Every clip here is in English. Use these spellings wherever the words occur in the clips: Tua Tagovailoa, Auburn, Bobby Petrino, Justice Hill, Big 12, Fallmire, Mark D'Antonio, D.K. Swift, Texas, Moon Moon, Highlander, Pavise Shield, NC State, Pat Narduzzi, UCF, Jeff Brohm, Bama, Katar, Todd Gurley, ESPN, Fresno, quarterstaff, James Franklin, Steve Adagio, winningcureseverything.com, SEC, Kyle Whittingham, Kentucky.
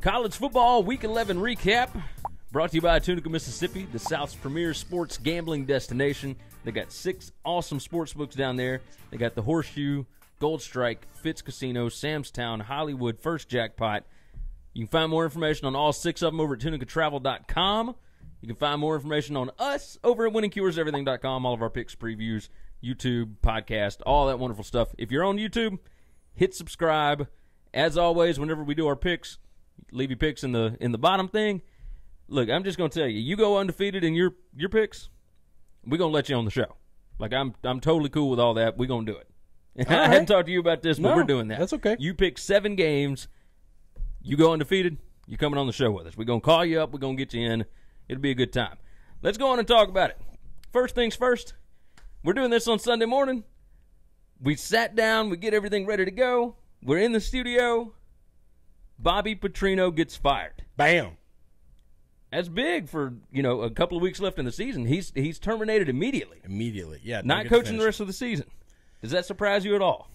College football Week 11 recap brought to you by Tunica, Mississippi, the South's premier sports gambling destination. They got 6 awesome sports books down there. They got the Horseshoe, Gold Strike, Fitz Casino, Sam's Town, Hollywood, First Jackpot. You can find more information on all 6 of them over at tunicatravel.com. You can find more information on us over at winningcureseverything.com. All of our picks, previews, YouTube, podcast, all that wonderful stuff. If you're on YouTube, hit subscribe. As always, whenever we do our picks, leave your picks in the bottom thing. Look, I'm just going to tell you, you go undefeated in your picks, we're going to let you on the show. Like, I'm totally cool with all that. We're going to do it. Right. I haven't talked to you about this, but we're doing that. That's okay. You pick 7 games, you go undefeated, you're coming on the show with us. We're going to call you up. We're going to get you in. It'll be a good time. Let's go on and talk about it. First things first, we're doing this on Sunday morning. We sat down. We get everything ready to go. We're in the studio. Bobby Petrino gets fired. Bam. That's big for, a couple of weeks left in the season. He's terminated immediately. Immediately, yeah. Not coaching the rest of the season. Does that surprise you at all?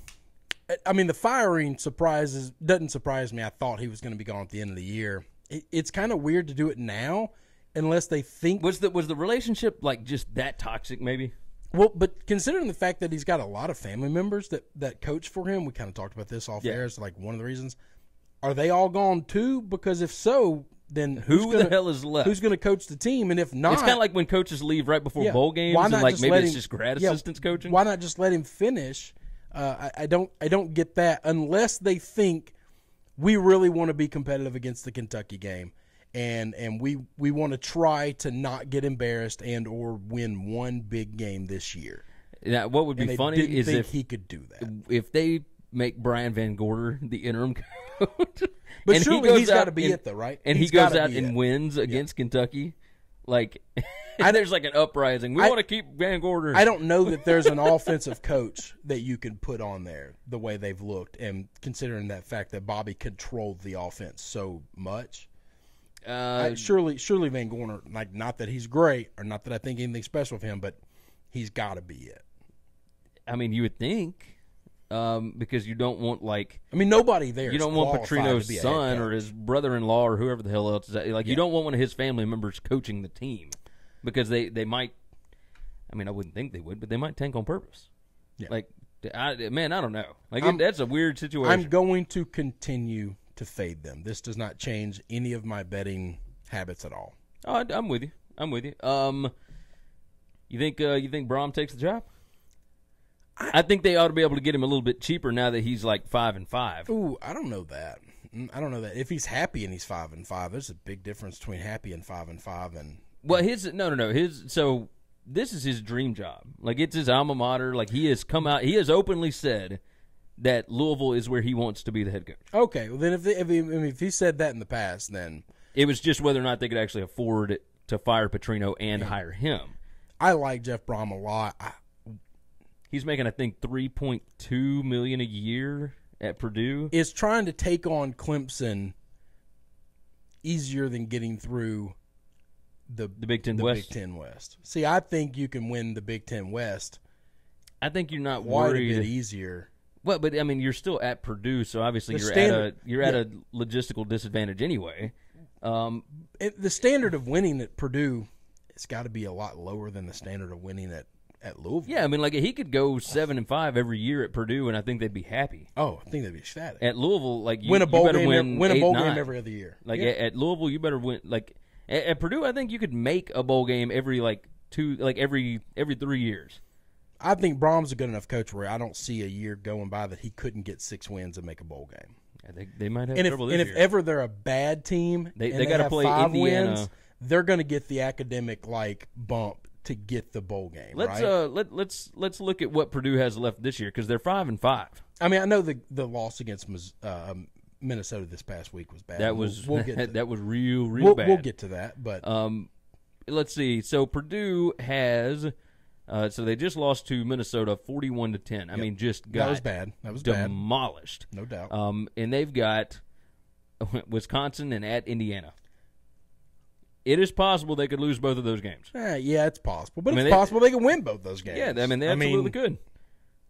I mean, the firing doesn't surprise me. I thought he was going to be gone at the end of the year. It's kind of weird to do it now unless they think. Was the relationship, like, just that toxic maybe? Well, but considering the fact that he's got a lot of family members that coach for him, we kind of talked about this off air as, like, one of the reasons. Are they all gone too? Because if so, then who the hell is left? Who's going to coach the team? And if not, it's kind of like when coaches leave right before bowl games, and like maybe it's just grad assistants coaching. Why not just let him finish? I don't get that unless they think we really want to be competitive against the Kentucky game, and we want to try to not get embarrassed and or win one big game this year. Now, what would be funny is if he could do that. If they make Brian Van Gorder the interim coach. But and surely he's got to be it, though, right? And he goes out and wins against Kentucky. Like, there's like an uprising. We want to keep Van Gorder. I don't know that there's an offensive coach that you can put on there the way they've looked, and considering that fact that Bobby controlled the offense so much. Surely Van Gorder, like, not that he's great or not that I think anything special of him, but he's got to be it. I mean, you would think. Because you don't want, like, I mean, nobody there. You don't want Petrino's son or his brother-in-law or whoever the hell else is. Like, you don't want one of his family members coaching the team because they might. I mean, I wouldn't think they would, but they might tank on purpose. Yeah. Like, I don't know. Like, that's a weird situation. I'm going to continue to fade them. This does not change any of my betting habits at all. Oh, I'm with you. I'm with you. You think Brohm takes the job? I think they ought to be able to get him a little bit cheaper now that he's like 5-5. Ooh, I don't know that. I don't know that. If he's happy and he's 5-5, there's a big difference between happy and 5-5 and. Well, so this is his dream job. Like, it's his alma mater. Like, he has come out. He has openly said that Louisville is where he wants to be the head coach. Okay, well then if he said that in the past, then it was just whether or not they could actually afford to fire Petrino and hire him. I like Jeff Brohm a lot. He's making, I think, $3.2 million a year at Purdue. Is trying to take on Clemson easier than getting through the Big Ten West? Big Ten West. See, I think you can win the Big Ten West. I think you're not worried. Quite a bit easier. Well, but I mean, you're still at Purdue, so obviously you're at a logistical disadvantage anyway. The standard of winning at Purdue, it's got to be a lot lower than the standard of winning at Louisville. Yeah, I mean, like, he could go 7-5 every year at Purdue, and I think they'd be happy. Oh, I think they'd be ecstatic. At Louisville, like, you better win a bowl game every other year. Like, at Louisville, you better win. Like, at Purdue, I think you could make a bowl game every every 3 years. I think Brahm's a good enough coach where I don't see a year going by that he couldn't get 6 wins and make a bowl game. I think they might have trouble this year. And if ever they're a bad team, they got to play 5 Indiana. Wins, they're going to get the academic bump to get the bowl game. Let's look at what Purdue has left this year because they're 5-5. I mean, I know the loss against Minnesota this past week was bad. That was that was real bad. We'll get to that, but let's see. So Purdue has so they just lost to Minnesota 41-10. I mean, just got that was bad. That was demolished, bad. No doubt. And they've got Wisconsin and at Indiana. It is possible they could lose both of those games. Yeah, it's possible. But it's possible they can win both those games. Yeah, I mean, they absolutely could.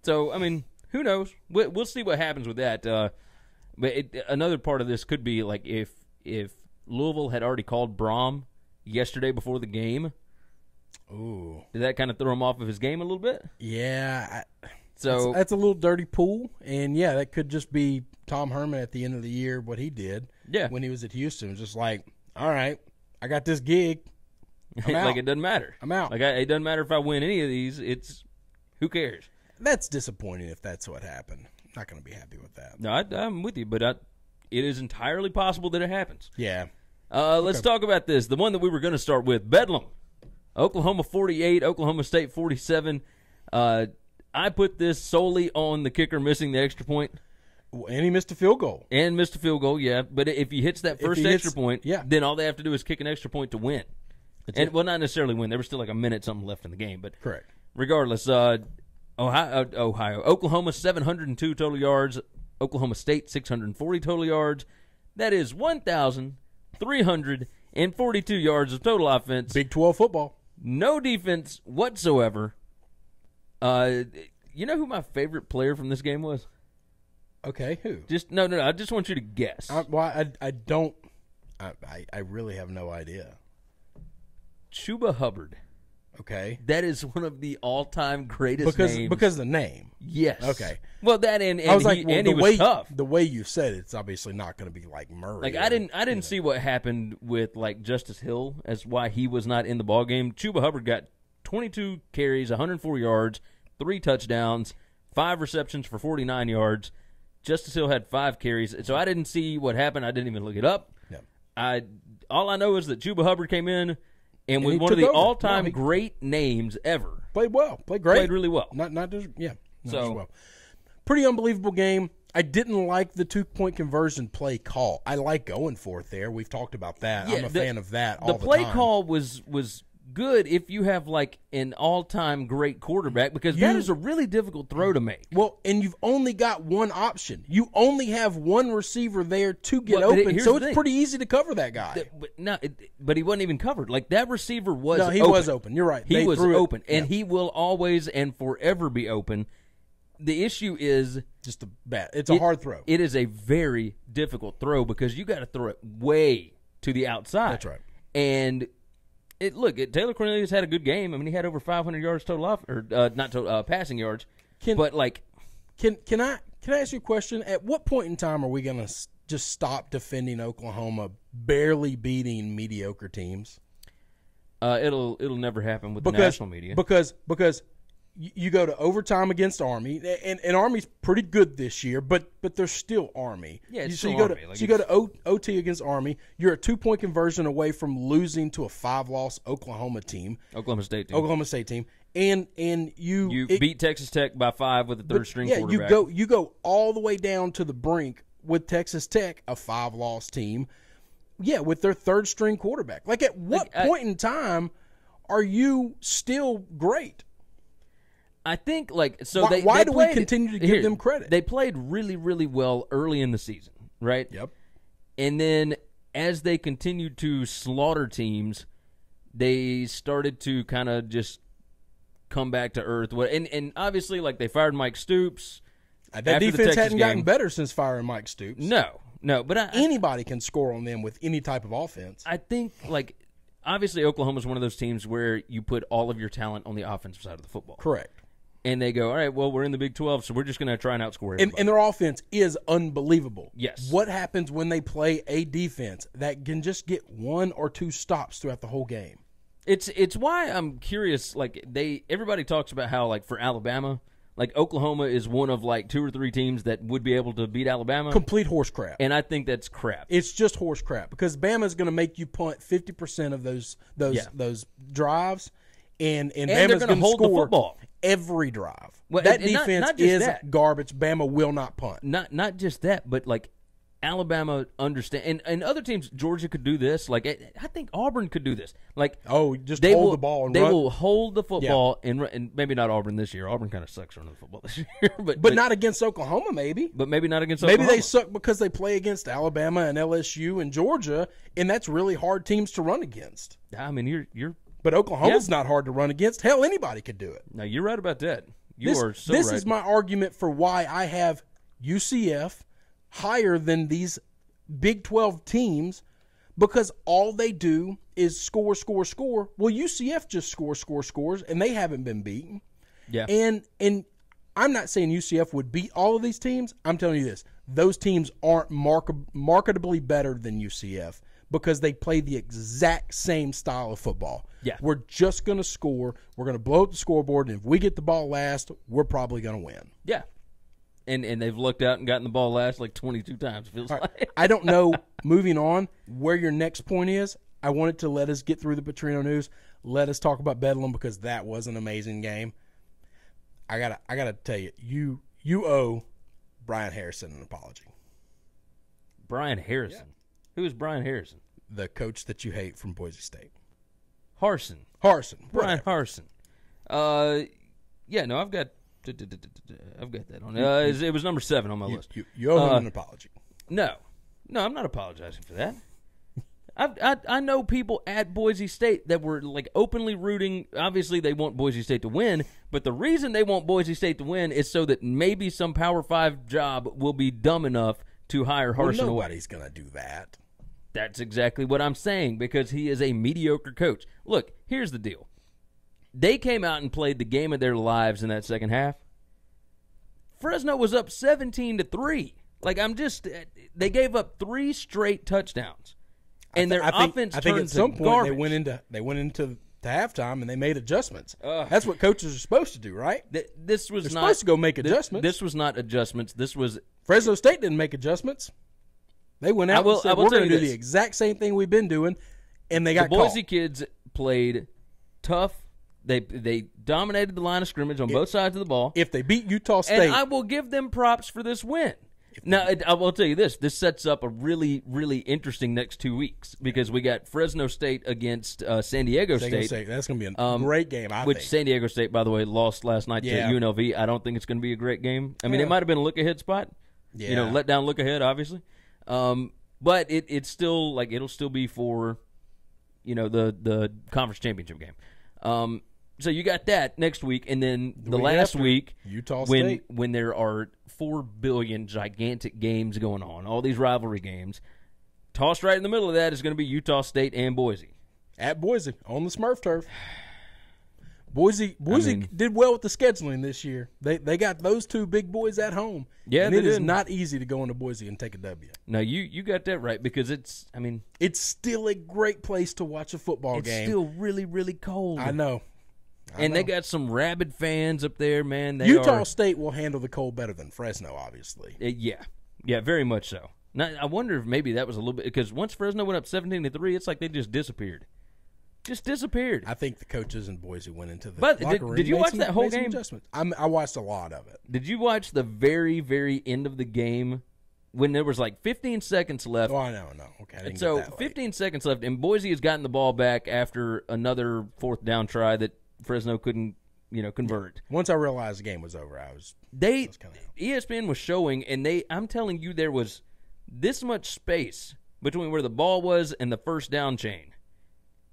So, I mean, who knows? We'll see what happens with that. But another part of this could be, like, if if Louisville had already called Brohm yesterday before the game. Ooh. Did that kind of throw him off of his game a little bit? Yeah. So that's a little dirty pool. And, yeah, that could just be Tom Herman at the end of the year, what he did when he was at Houston. Just like, all right, I got this gig. I'm out. Like, it doesn't matter. I'm out. Like, it doesn't matter if I win any of these. It's who cares? That's disappointing if that's what happened. I'm not going to be happy with that. No, I'm with you, but it is entirely possible that it happens. Yeah. Let's talk about this. The one that we were going to start with, Bedlam. Oklahoma 48, Oklahoma State 47. I put this solely on the kicker missing the extra point. And he missed a field goal. And missed a field goal, yeah. But if he hits that first extra point, then all they have to do is kick an extra point to win. Well, not necessarily win. There was still like a minute something left in the game. But correct. Regardless, Oklahoma 702 total yards. Oklahoma State 640 total yards. That is 1,342 yards of total offense. Big 12 football. No defense whatsoever. You know who my favorite player from this game was? Okay, who? No, I just want you to guess. I really have no idea. Chuba Hubbard. Okay. That is one of the all-time greatest names. Because of the name. Yes. Okay. Well, that and I was like, he was tough. The way you said it's obviously not going to be like Murray. Like I didn't see what happened with like Justice Hill as why he was not in the ballgame. Chuba Hubbard got 22 carries, 104 yards, 3 touchdowns, 5 receptions for 49 yards. Justice Hill had 5 carries. So I didn't see what happened. I didn't even look it up. No. All I know is that Chuba Hubbard came in. And with one of the all-time great names ever. Played well. Played great. Played really well. Not just well. Pretty unbelievable game. I didn't like the two-point conversion play call. I like going for it there. We've talked about that. Yeah, I'm a fan of that all the time. The play call was good if you have, like, an all-time great quarterback because that is a really difficult throw to make. Well, and you've only got one option. You only have one receiver there to get open, so it's pretty easy to cover that guy. But he wasn't even covered. Like, that receiver was open. No, he was open. You're right. He was open, and he will always and forever be open. The issue is just the bat. It's a hard throw. It is a very difficult throw because you got to throw it way to the outside. That's right. And – Taylor Cornelius had a good game. I mean, he had over 500 yards total passing yards. Can I ask you a question? At what point in time are we going to just stop defending Oklahoma barely beating mediocre teams? It'll never happen with the national media because you go to overtime against Army, and Army's pretty good this year, but they're still Army. Yeah, it's still Army. So you go to OT against Army. You're a 2-point conversion away from losing to a 5-loss Oklahoma State team, and you beat Texas Tech by 5 with a third-string quarterback. Yeah, you go all the way down to the brink with Texas Tech, a 5-loss team. Yeah, with their third-string quarterback. Like, at what point in time are you still great? I think, like, so why do we continue to give them credit? They played really, really well early in the season, right? Yep. And then as they continued to slaughter teams, they started to kind of just come back to earth. And obviously, like, they fired Mike Stoops. That defense hadn't gotten better since firing Mike Stoops. No. But anybody can score on them with any type of offense. I think, like, obviously Oklahoma's one of those teams where you put all of your talent on the offensive side of the football. Correct. And they go, all right, well, we're in the Big 12, so we're just going to try and outscore everybody. And their offense is unbelievable. Yes. What happens when they play a defense that can just get 1 or 2 stops throughout the whole game? It's why I'm curious. Like, everybody talks about how, like, for Alabama, like, Oklahoma is one of, like, 2 or 3 teams that would be able to beat Alabama. Complete horse crap. And I think that's crap. It's just horse crap because Bama's going to make you punt 50% of those drives, and Bama's going to hold the football. Every drive. Well, that defense is garbage. Bama will not punt. Not just that, but, like, Alabama understand. And other teams, Georgia could do this. Like, I think Auburn could do this. Like, just hold the ball and run. They will hold the football and maybe not Auburn this year. Auburn kind of sucks running the football this year. But not against Oklahoma, maybe. But maybe not against Oklahoma. Maybe they suck because they play against Alabama and LSU and Georgia, and that's really hard teams to run against. I mean, you're but Oklahoma's not hard to run against. Hell, anybody could do it. No, you're right about that. This is my argument for why I have UCF higher than these Big 12 teams because all they do is score, score, score. Well, UCF just scores, and they haven't been beaten. Yeah. And I'm not saying UCF would beat all of these teams. I'm telling you this. Those teams aren't marketably better than UCF because they play the exact same style of football. Yeah. We're just going to score. We're going to blow up the scoreboard, and if we get the ball last, we're probably going to win. Yeah. And they've looked out and gotten the ball last like 22 times, it feels right. like. I don't know, moving on, where your next point is. I wanted to let us get through the Petrino news. Let us talk about Bedlam because that was an amazing game. I gotta tell you, you owe Bryan Harsin an apology. Bryan Harsin? Yeah. Who is Bryan Harsin? The coach that you hate from Boise State. Harsin. Bryan Harsin. Yeah, no, I've got that on. It was number 7 on my list. You owe him an apology. No, I'm not apologizing for that. I know people at Boise State that were like openly rooting. Obviously, they want Boise State to win, but the reason they want Boise State to win is so that maybe some Power 5 job will be dumb enough to hire Harsin. Well, nobody's going to do that. That's exactly what I'm saying because he is a mediocre coach. Look, here's the deal. They came out and played the game of their lives in that second half. Fresno was up 17-3. Like, they gave up 3 straight touchdowns. And their offense turned to garbage. I think at some point they went into halftime and they made adjustments. That's what coaches are supposed to do, right? They're supposed to go make adjustments. This was not adjustments. This was Fresno State didn't make adjustments. They went out and said, we're going to do the exact same thing we've been doing, and they got caught. The Boise kids played tough. They dominated the line of scrimmage on both sides of the ball. If they beat Utah State. And I will give them props for this win. Now, I will tell you this. This sets up a really, really interesting next 2 weeks because we got Fresno State against San Diego State. That's going to be a great game, I think. San Diego State, by the way, lost last night to UNLV. I don't think it's going to be a great game. I mean, it might have been a look-ahead spot. Yeah. You know, let-down look-ahead, obviously. But it's still, like, it'll still be for, you know, the conference championship game. So you got that next week, and then the last week, Utah State, when there are 4 billion gigantic games going on, all these rivalry games, tossed right in the middle of that is going to be Utah State and Boise. At Boise, on the Smurf turf. Boise did well with the scheduling this year. They got those two big boys at home. Yeah, and it is not easy to go into Boise and take a W. No, you got that right because it's still a great place to watch a football game. It's still really, really cold. I know. And they got some rabid fans up there, man. Utah State will handle the cold better than Fresno, obviously. Yeah, very much so. Now, I wonder if maybe that was a little bit because once Fresno went up 17-3, it's like they just disappeared. I think the coaches in Boise went into the locker room. Did you watch that whole game? I watched a lot of it. Did you watch the very, very end of the game when there was like 15 seconds left? Oh, no. Okay, I didn't get that late. 15 seconds left, and Boise has gotten the ball back after another fourth down try that Fresno couldn't, convert. Once I realized the game was over, I was kinda out. ESPN was showing, and I'm telling you, there was this much space between where the ball was and the first down chain,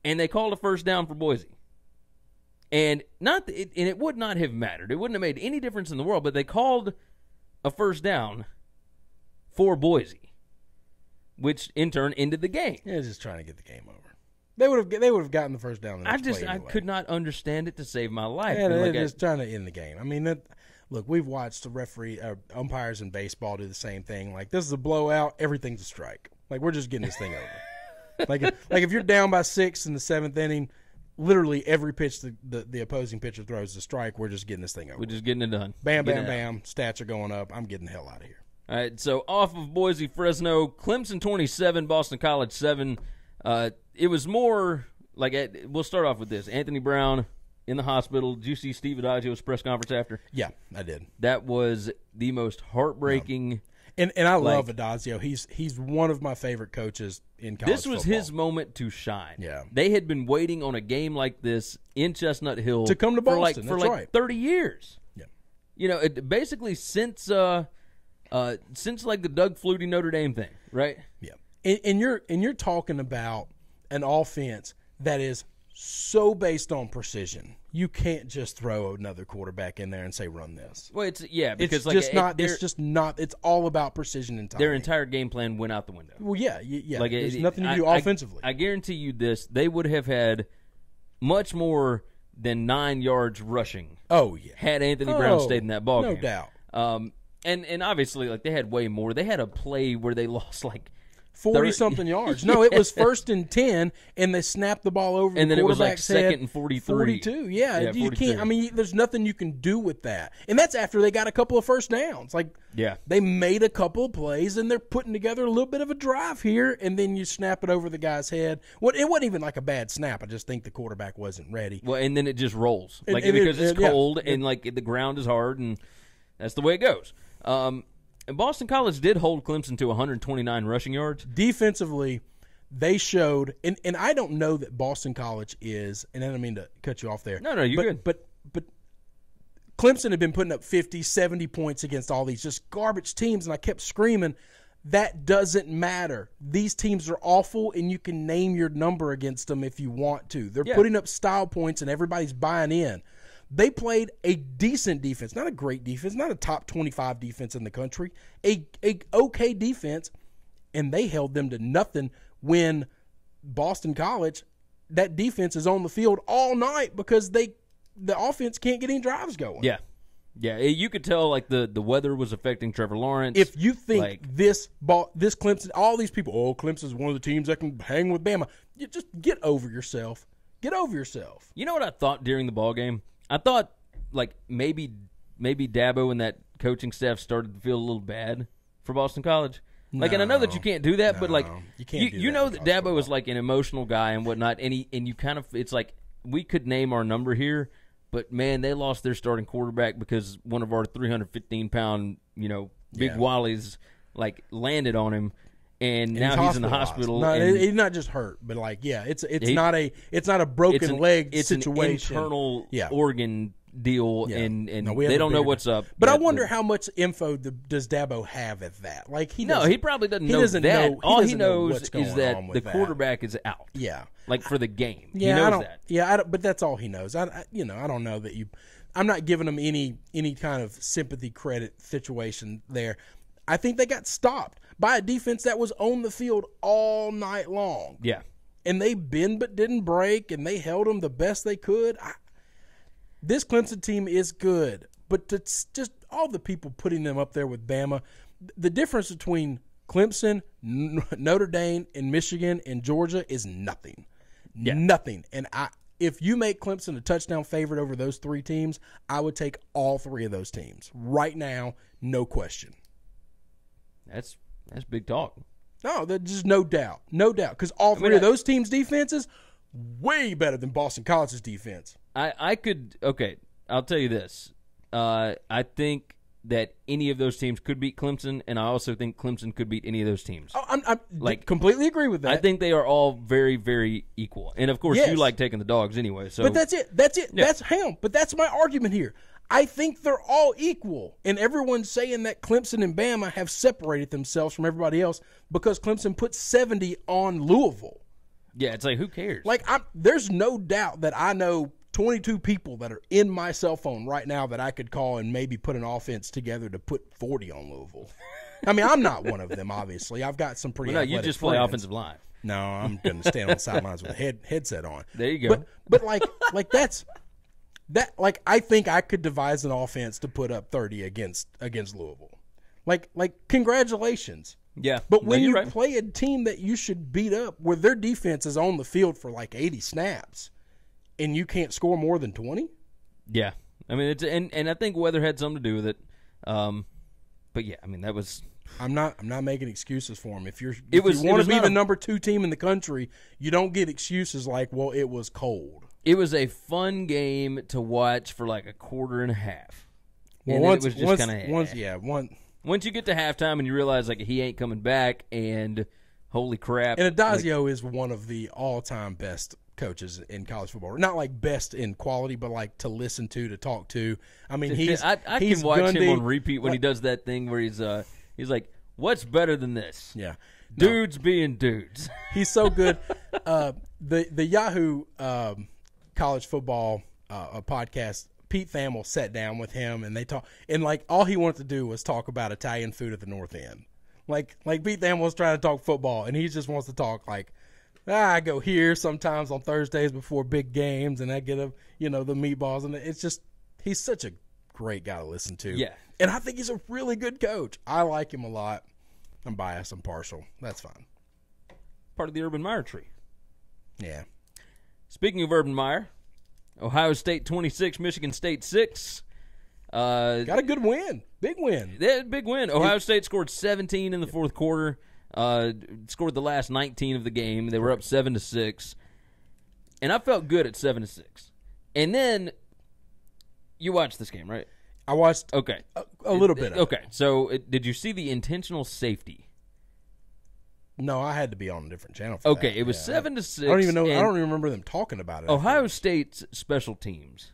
and they called a first down for Boise, and it would not have mattered. It wouldn't have made any difference in the world, but they called a first down for Boise, which in turn ended the game. Yeah, it's just trying to get the game over. They would have gotten the first down. I could not understand it to save my life. Yeah, they're just trying to end the game. I mean, look, we've watched the umpires in baseball do the same thing. Like, this is a blowout, everything's a strike. Like, we're just getting this thing over. Like if you're down by 6 in the 7th inning, literally every pitch the opposing pitcher throws is a strike. We're just getting this thing over. We're just getting it done. Bam, bam, bam. Stats are going up. I'm getting the hell out of here. All right, so off of Boise, Fresno, Clemson 27, Boston College 7. It was more like we'll start off with this. Anthony Brown in the hospital. Did you see Steve Adagio's press conference after? Yeah, I did. That was the most heartbreaking. And I love Adazio. He's one of my favorite coaches in college football. This was his moment to shine. Yeah. They had been waiting on a game like this in Chestnut Hill to come to Boston for 30 years. Yeah. Basically since like the Doug Flutie Notre Dame thing, right? Yeah. And you're talking about an offense that is so based on precision. you can't just throw another quarterback in there and say run this. Well, it's because it's just not. It's all about precision and time. Their entire game plan went out the window. Well, yeah. Like there's nothing to do offensively. I guarantee you this: they would have had much more than 9 yards rushing. Oh yeah, had Anthony Brown stayed in that ball game, no doubt. And obviously, like they had way more. They had a play where they lost like 40-something yards. No, it was 1st and 10, and they snapped the ball over. And then it was like 2nd and 43. 42, yeah you 42. Can't. I mean, there's nothing you can do with that. And that's after they got a couple of first downs. Like, yeah, they made a couple of plays, and they're putting together a little bit of a drive here, and then you snap it over the guy's head. Well, it wasn't even like a bad snap. I just think the quarterback wasn't ready. Well, and then it just rolls, like because it's cold and like the ground is hard, and that's the way it goes. And Boston College did hold Clemson to 129 rushing yards. Defensively, they showed – and I don't know that Boston College is – and I don't mean to cut you off there. No, you're good. But Clemson had been putting up 50, 70 points against all these just garbage teams, and I kept screaming, that doesn't matter. These teams are awful, and you can name your number against them if you want to. They're putting up style points, and everybody's buying in. They played a decent defense, not a great defense, not a top 25 defense in the country, a okay defense, and they held them to nothing when Boston College, that defense is on the field all night because the offense can't get any drives going. Yeah, you could tell like the weather was affecting Trevor Lawrence. If you think like, this Clemson, all these people, Clemson's one of the teams that can hang with Bama, you just get over yourself. Get over yourself. You know what I thought during the ball game? I thought, like, maybe Dabo and that coaching staff started to feel a little bad for Boston College. Like, and I know that you can't do that, but, like, you know that Dabo is, like, an emotional guy and whatnot, and you kind of – it's like we could name our number here, but, man, they lost their starting quarterback because one of our 315-pound, you know, big wallies, like, landed on him. And now he's in the hospital. No, he's not just hurt, but like, it's not a broken leg situation. It's an internal organ deal, and they don't know what's up. But I wonder how much info does Dabo have at that? Like he probably doesn't know that. All he knows is that the quarterback is out. Yeah, like for the game. Yeah, he knows that. Yeah, but that's all he knows. I don't know that you. I'm not giving him any kind of sympathy credit situation there. I think they got stopped by a defense that was on the field all night long. Yeah. And they bend but didn't break, and they held them the best they could. This Clemson team is good, but it's just all the people putting them up there with Bama. The difference between Clemson, Notre Dame, and Michigan and Georgia is nothing. Yeah. Nothing. And if you make Clemson a touchdown favorite over those three teams, I would take all three of those teams right now, no question. That's big talk. No, there's just no doubt, because all three of those teams' defenses way better than Boston College's defense. I'll tell you this. I think that any of those teams could beat Clemson, and I also think Clemson could beat any of those teams. I completely agree with that. I think they are all very, very equal, and of course you like taking the dogs anyway. So, but that's it. Yeah. That's him. But that's my argument here. I think they're all equal, and everyone's saying that Clemson and Bama have separated themselves from everybody else because Clemson put 70 on Louisville. Yeah, it's like, who cares? Like, there's no doubt that I know 22 people that are in my cell phone right now that I could call and maybe put an offense together to put 40 on Louisville. I mean, I'm not one of them, obviously. I've got some pretty athletic friends. No, you just play offensive line. No, I'm going to stand on the sidelines with a headset on. There you go. But like that's – that like I think I could devise an offense to put up 30 against Louisville. Like congratulations. Yeah. But when you play a team that you should beat up where their defense is on the field for like 80 snaps and you can't score more than 20? Yeah. I mean it's and I think weather had something to do with it. But yeah, I mean that was I'm not making excuses for them. If you want to be the number 2 team in the country, you don't get excuses like, well, it was cold. It was a fun game to watch for like a quarter and a half. Well, and once, it was just kind of once you get to halftime and you realize like he ain't coming back, and holy crap! And Adazio is one of the all-time best coaches in college football. Not like best in quality, but like to listen to talk to. I mean, I can watch Gundy. Him on repeat when he does that thing where he's like, "What's better than this?" Yeah, dudes being dudes. He's so good. The Yahoo. College football a podcast. Pete Thamel sat down with him, and they talked. And like, all he wanted to do was talk about Italian food at the North End. Like Pete Thamel was trying to talk football, and he just wants to talk like, I go here sometimes on Thursdays before big games, and I get a, the meatballs, and it's just, he's such a great guy to listen to. Yeah, and I think he's a really good coach. I like him a lot. I'm biased. I'm partial. That's fine. Part of the Urban Meyer tree. Yeah. Speaking of Urban Meyer, Ohio State 26, Michigan State 6. Got a good win. Big win. Big win. Ohio State scored 17 in the fourth quarter. Scored the last 19 of the game. They were up 7-6, and I felt good at 7-6. And then you watched this game, right? I watched. Okay, a little bit. Okay, so did you see the intentional safety? No, I had to be on a different channel for that. Okay, it was 7-6. I don't even know. I don't remember them talking about it. Ohio State's special teams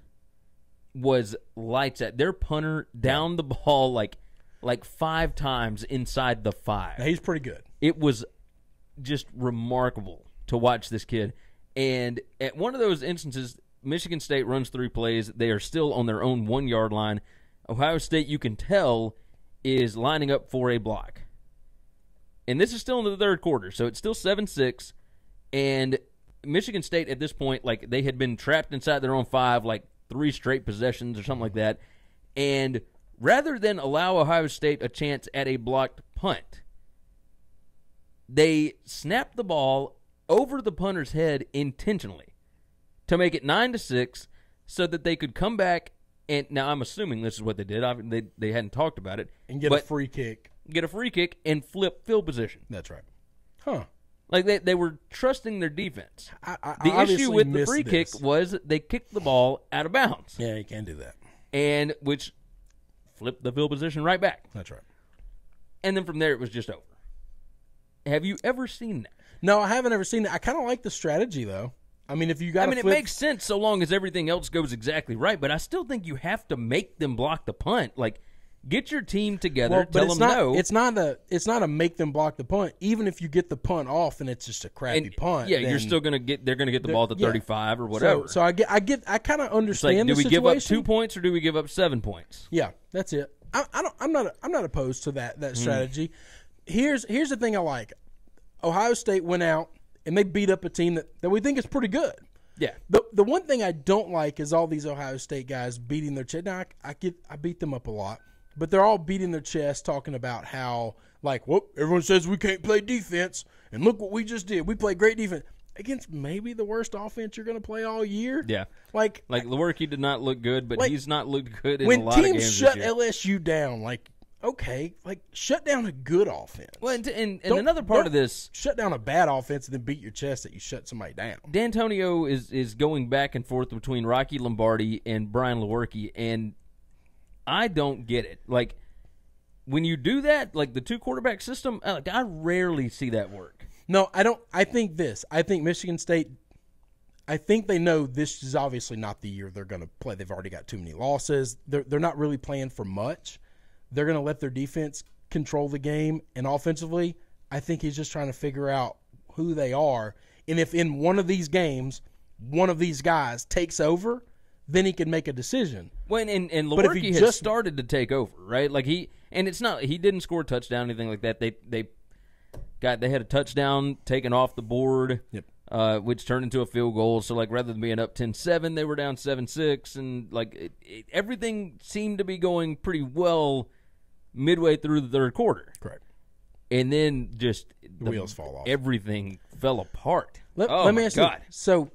was lights out. Their punter down the ball like 5 times inside the 5. Now, he's pretty good. It was just remarkable to watch this kid. And at one of those instances, Michigan State runs 3 plays. They are still on their own 1-yard line. Ohio State, you can tell, is lining up for a block. And this is still in the third quarter, so it's still 7-6. And Michigan State at this point, like, they had been trapped inside their own 5, like 3 straight possessions or something like that. And rather than allow Ohio State a chance at a blocked punt, they snapped the ball over the punter's head intentionally to make it 9-6 so that they could come back. And now I'm assuming this is what they did. They hadn't talked about it. And get a free kick. Get a free kick and flip field position. That's right. Huh. Like, they were trusting their defense. The issue with the free kick was they kicked the ball out of bounds. Yeah, you can do that. And which flipped the field position right back. That's right. And then from there, it was just over. Have you ever seen that? No, I haven't ever seen that. I kind of like the strategy, though. I mean, if you got, it makes sense so long as everything else goes exactly right. But I still think you have to make them block the punt. Like, get your team together. Well, tell them no. It's not a make them block the punt. Even if you get the punt off and it's just a crappy punt, yeah, you're still gonna get. They're gonna get the ball to 35 or whatever. So I kind of understand. Like, do we give up 2 points or do we give up 7 points? Yeah, that's it. I'm not opposed to that strategy. Here's the thing I like. Ohio State went out and they beat up a team that we think is pretty good. Yeah. The one thing I don't like is all these Ohio State guys beating their chest. Now, I beat them up a lot, but they're all beating their chest talking about how, like, whoop, everyone says we can't play defense, and look what we just did. We played great defense against maybe the worst offense you're going to play all year. Yeah. Like Lewerke did not look good, but he's not looked good in a lot of games. When teams shut LSU down, like, okay, like, shut down a good offense. Well, and another part of this, shut down a bad offense and then beat your chest that you shut somebody down. D'Antonio is going back and forth between Rocky Lombardi and Brian Lewerke, and I don't get it. Like, when you do that, like the 2-quarterback system, like, I rarely see that work. No, I don't. I think this. I think Michigan State, I think they know this is obviously not the year they're going to play. They've already got too many losses. They're not really playing for much. They're going to let their defense control the game. And offensively, I think he's just trying to figure out who they are. And if in one of these games, one of these guys takes over, then he can make a decision. When and Lewerke has just started to take over, right? Like, he didn't score a touchdown, anything like that. They had a touchdown taken off the board, which turned into a field goal. So, like, rather than being up 10-7, they were down 7-6, and like everything seemed to be going pretty well midway through the third quarter. Correct. And then just the wheels fall off. Everything fell apart. Let me ask you. So,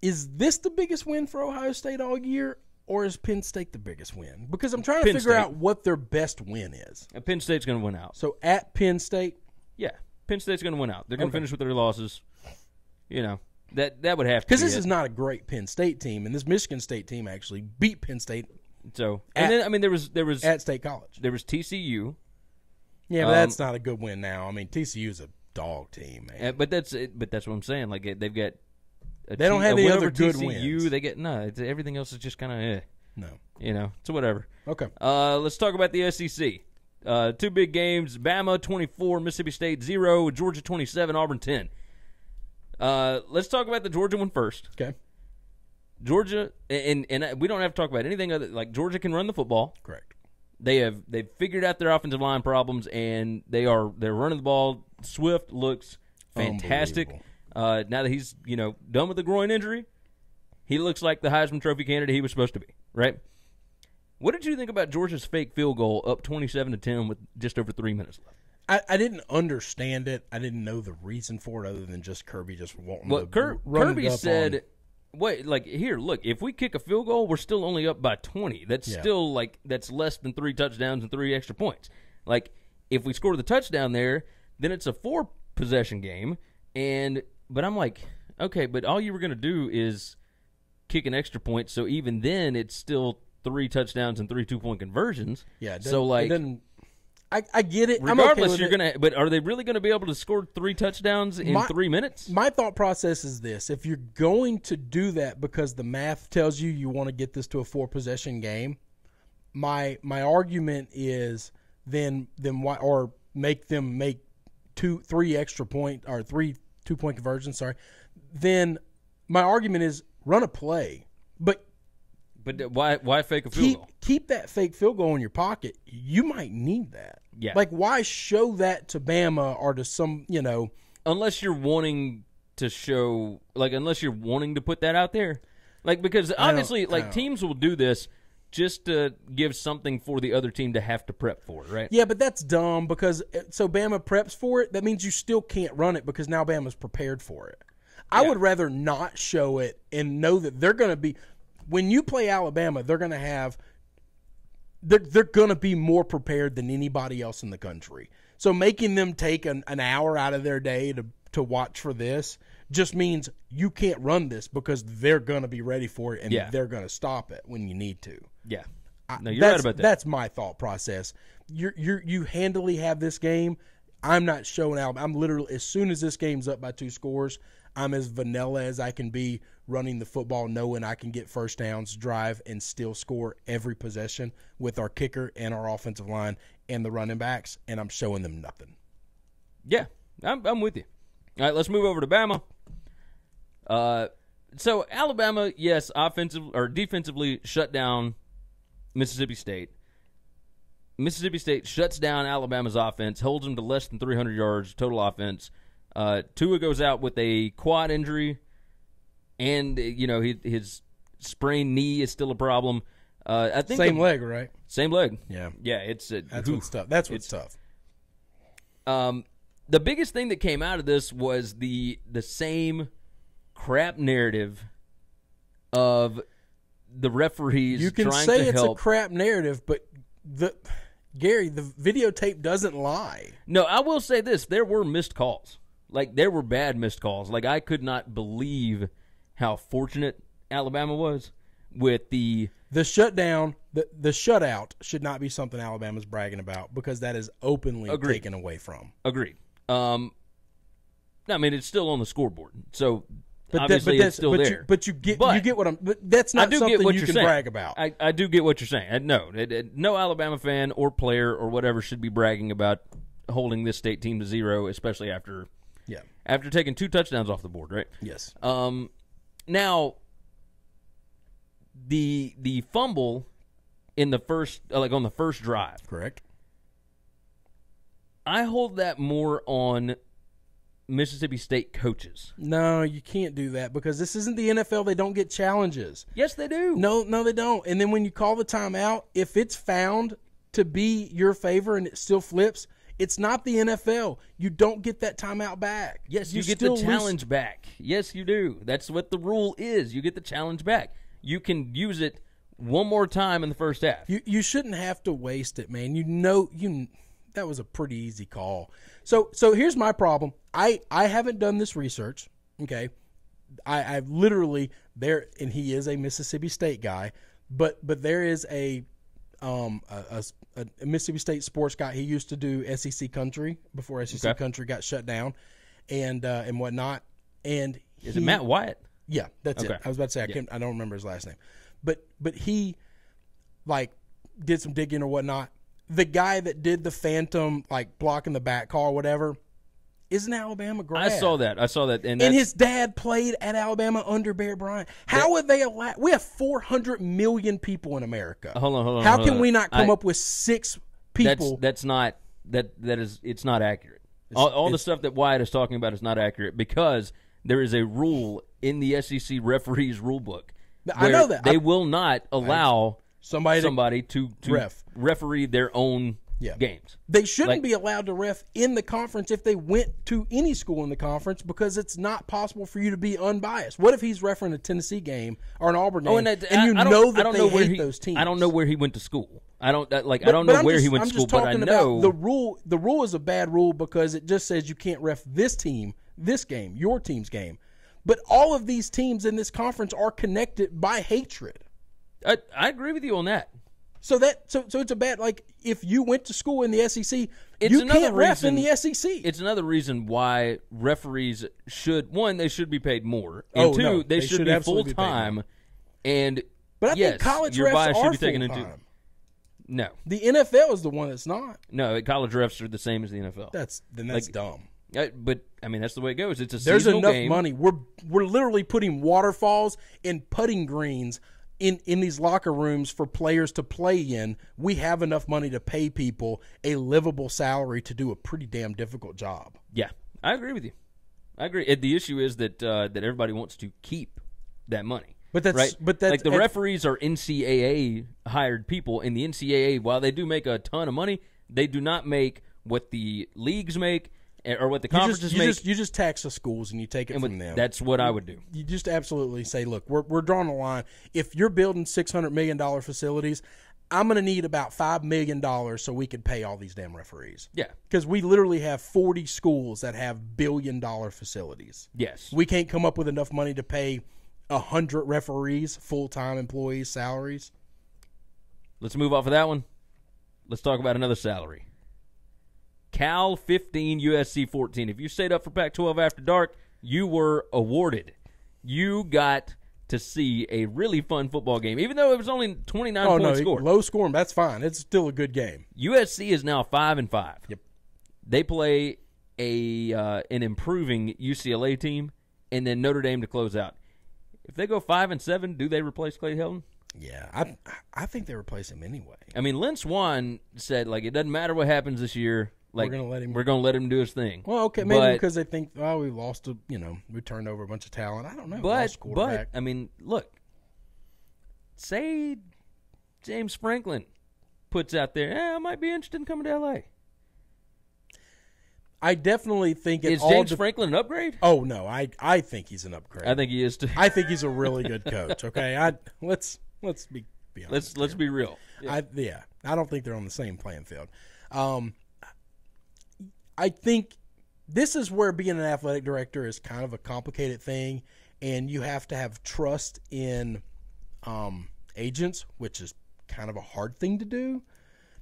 is this the biggest win for Ohio State all year, or is Penn State the biggest win? Because I'm trying to figure out what their best win is. And Penn State's going to win out. So at Penn State? Yeah, Penn State's going to win out. They're going to finish with their losses. You know, that would have to be. Because this is not a great Penn State team, and this Michigan State team actually beat Penn State. So, and then, I mean, there was at State College. There was TCU. Yeah, but that's not a good win now. I mean, TCU's a dog team, man. But that's what I'm saying. Like, they've got they don't have any other good wins. They get everything else is just kind of no. You know, so whatever. Okay. Let's talk about the SEC. 2 big games: Bama 24, Mississippi State 0, Georgia 27, Auburn 10. Let's talk about the Georgia one first. Okay. Georgia, and we don't have to talk about anything other, like, Georgia can run the football. Correct. They've figured out their offensive line problems, and they're running the ball. Swift looks fantastic. Now that he's done with the groin injury, he looks like the Heisman Trophy candidate he was supposed to be. Right? What did you think about Georgia's fake field goal up 27-10 with just over 3 minutes left? I didn't understand it. I didn't know the reason for it other than just Kirby just wanting to run Kirby it up said. On, wait, like, here, look, if we kick a field goal, we're still only up by 20. That's still, like, that's less than 3 touchdowns and 3 extra points. Like, if we score the touchdown there, then it's a 4-possession game. But I'm like, okay, but all you were going to do is kick an extra point, so even then it's still 3 touchdowns and 3 two-point conversions. Yeah, so, like, I get it. Regardless, I'm okay but are they really going to be able to score 3 touchdowns in 3 minutes? My thought process is this. If you're going to do that because the math tells you you want to get this to a 4-possession game, my argument is then why, or make them make 2-3 extra point or 3 two-point conversions, sorry. Then my argument is run a play. But why fake a field goal? Keep that fake field goal in your pocket. You might need that. Yeah. Like, why show that to Bama or to some, Unless you're wanting to show, like, unless you're wanting to put that out there. Like, because obviously, like, teams will do this just to give something for the other team to have to prep for, right? Yeah, but that's dumb because, so Bama preps for it, that means you still can't run it because now Bama's prepared for it. I would rather not show it and know that they're going to be... When you play Alabama, they're going to be more prepared than anybody else in the country. So making them take an hour out of their day to watch for this just means you can't run this because they're going to be ready for it and they're going to stop it when you need to. Yeah. No, you're right about that. That's my thought process. You handily have this game. I'm not showing Alabama. I'm literally, as soon as this game's up by 2 scores, I'm as vanilla as I can be running the football, knowing I can get first downs, drive, and still score every possession with our kicker and our offensive line and the running backs, and I'm showing them nothing. Yeah, I'm with you. All right, let's move over to Bama. So Alabama, yes, defensively shut down Mississippi State. Mississippi State shuts down Alabama's offense, holds them to less than 300 yards total offense. Tua goes out with a quad injury, and his sprained knee is still a problem. I think same leg, right? Same leg. Yeah. That's what's tough. The biggest thing that came out of this was the same crap narrative of the referees. You can say it's a crap narrative, but Gary, the videotape doesn't lie. No, I will say this: there were missed calls. Like, there were bad missed calls. Like, I could not believe how fortunate Alabama was with the shutdown. The shutout should not be something Alabama's bragging about because that is openly taken away from. Agreed. I mean, it's still on the scoreboard, so obviously it's still there. But you get what I'm. But that's not something you can brag about. I do get what you're saying. No, no Alabama fan or player or whatever should be bragging about holding this state team to 0, especially after. Yeah. After taking 2 touchdowns off the board, right? Yes. Now, the fumble in the first, like on the first drive. Correct. I hold that more on Mississippi State coaches. No, you can't do that because this isn't the NFL. They don't get challenges. Yes, they do. No, they don't. And then when you call the timeout, if it's found to be your favor and it still flips, it's not the NFL. You don't get that timeout back. Yes, you get the challenge back. Yes, you do. That's what the rule is. You get the challenge back. You can use it one more time in the first half. You shouldn't have to waste it, man. That was a pretty easy call. So here's my problem. I haven't done this research, okay? I've literally there, and he is a Mississippi State guy, but there is a Mississippi State sports guy. He used to do SEC Country before SEC Country got shut down, and whatnot. And is it Matt Wyatt? Yeah, that's it. I was about to say I don't remember his last name, but he like did some digging or whatnot. The guy that did the phantom like blocking the back call or whatever, is an Alabama grad. I saw that. And his dad played at Alabama under Bear Bryant. How are they allowed? We have 400 million people in America. Hold on. How can we not come up with six people? It's not accurate. All the stuff that Wyatt is talking about is not accurate because there is a rule in the SEC referees rule book. I know that. They will not allow somebody to referee their own games. They shouldn't be allowed to ref in the conference if they went to any school in the conference because it's not possible for you to be unbiased. What if he's refereeing a Tennessee game or an Auburn game and I don't know where those teams? I don't know where he went to school. I don't know where he went to school, but I know the rule. The rule is a bad rule because it just says you can't ref this team, this game, your team's game. But all of these teams in this conference are connected by hatred. I agree with you on that. So it's a bad, like, if you went to school in the SEC, you can't ref in the SEC. It's another reason why referees should, one, they should be paid more, and two, they should be full-time. But I think college refs are full-time. No. The NFL is the one that's not. No, college refs are the same as the NFL. That's dumb. But, I mean, that's the way it goes. It's a seasonal game. There's enough money. We're literally putting waterfalls and putting greens in these locker rooms for players to play in. We have enough money to pay people a livable salary to do a pretty damn difficult job. Yeah, I agree with you. I agree. The issue is that everybody wants to keep that money. But the referees are NCAA hired people, and the NCAA, while they do make a ton of money, they do not make what the leagues make or what the conferences make. You just tax the schools and you take it from them. That's what I would do. You just absolutely say, look, we're drawing a line. If you're building $600 million facilities, I'm going to need about $5 million so we can pay all these damn referees. Yeah. Because we literally have 40 schools that have billion-dollar facilities. Yes. We can't come up with enough money to pay 100 referees, full-time employees, salaries. Let's move off of that one. Let's talk about another salary. Cal 15, USC 14. If you stayed up for Pac-12 After Dark, you were awarded. You got to see a really fun football game, even though it was only 29 points scored. Low scoring, that's fine. It's still a good game. USC is now 5-5. Yep. They play an improving UCLA team, and then Notre Dame to close out. If they go 5-7, do they replace Clay Helton? Yeah, I think they replace him anyway. I mean, Lynn Swann said, like, it doesn't matter what happens this year. Like, we're gonna let him do his thing. Well, okay, maybe because they think, oh, we lost, we turned over a bunch of talent. I don't know. But I mean, look, say James Franklin puts out there, I might be interested in coming to LA. I definitely think is James Franklin an upgrade? Oh no, I think he's an upgrade. I think he is too. I think he's a really good coach. Okay, let's be real. Yeah. I don't think they're on the same playing field. I think this is where being an athletic director is kind of a complicated thing, and you have to have trust in agents, which is kind of a hard thing to do.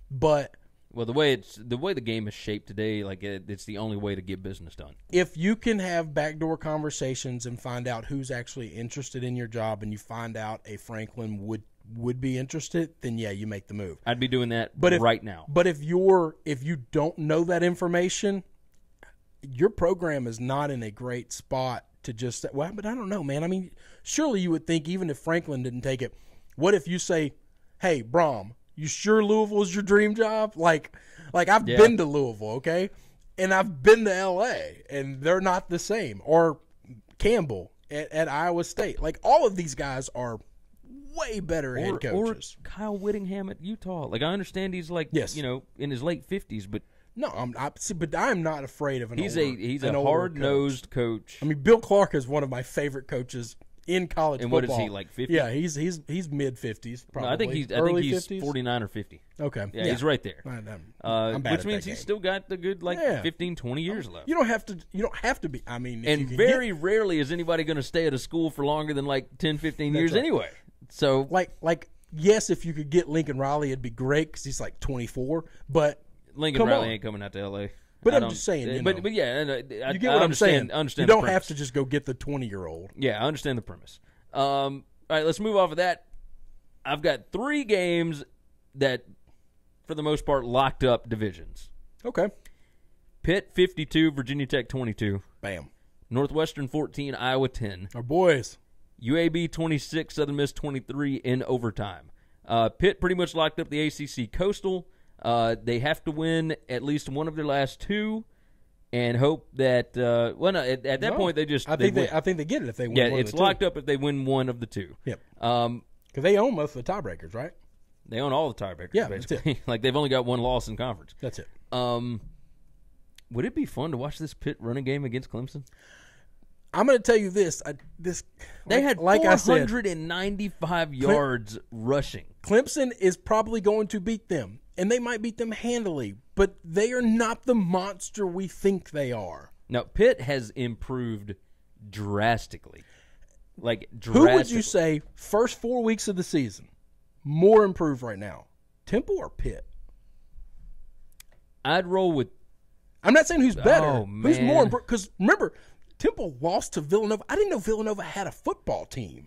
But the way the game is shaped today, like it's the only way to get business done. If you can have backdoor conversations and find out who's actually interested in your job, and you find out a Franklin would be interested, then yeah, you make the move. I'd be doing that right now. But if you don't know that information, your program is not in a great spot to just say, well, but I don't know, man. I mean, surely you would think, even if Franklin didn't take it, what if you say, hey, Brohm, you sure Louisville is your dream job? Like I've been to Louisville, okay? And I've been to L.A., and they're not the same. Or Campbell at Iowa State. Like, all of these guys are way better head coaches. Or Kyle Whittingham at Utah. Like, I understand he's in his late 50s, but no, I'm not afraid of an he's a hard-nosed coach. I mean, Bill Clark is one of my favorite coaches in college football. And what is he, like 50? Yeah, he's mid 50s probably. No, I think he's 49 or 50. Okay. Yeah, he's right there. I'm bad, which means he's still got the good 15, 20 years left. You don't have to be. I mean, and very rarely is anybody going to stay at a school for longer than 10, 15 years anyway. So, yes, if you could get Lincoln Riley, it'd be great because he's 24. But Lincoln Riley ain't coming out to L.A. But I'm just saying, you get what I'm saying. You don't have to just go get the 20-year-old. Yeah, I understand the premise. All right, let's move off of that. I've got three games that, for the most part, locked up divisions. Okay. Pitt 52, Virginia Tech 22. Bam. Northwestern 14, Iowa 10. Our boys. UAB 26, Southern Miss 23 in overtime. Pitt pretty much locked up the ACC Coastal. They have to win at least one of their last two, and hope that point they just I think they get it if they win. Yeah, it's locked up if they win one of the two. Yep. Because they own most of the tiebreakers, right? They own all the tiebreakers. Yeah, basically. That's it. Like they've only got one loss in conference. That's it. Would it be fun to watch this Pitt running game against Clemson? I'm going to tell you this. They had 495 yards rushing. Clemson is probably going to beat them, and they might beat them handily, but they are not the monster we think they are. Now, Pitt has improved drastically. Like, drastically. Who would you say, first 4 weeks of the season, more improved right now, Temple or Pitt? I'd roll with – I'm not saying who's better. Oh, man. Who's more improved? Because, remember – Temple lost to Villanova. I didn't know Villanova had a football team.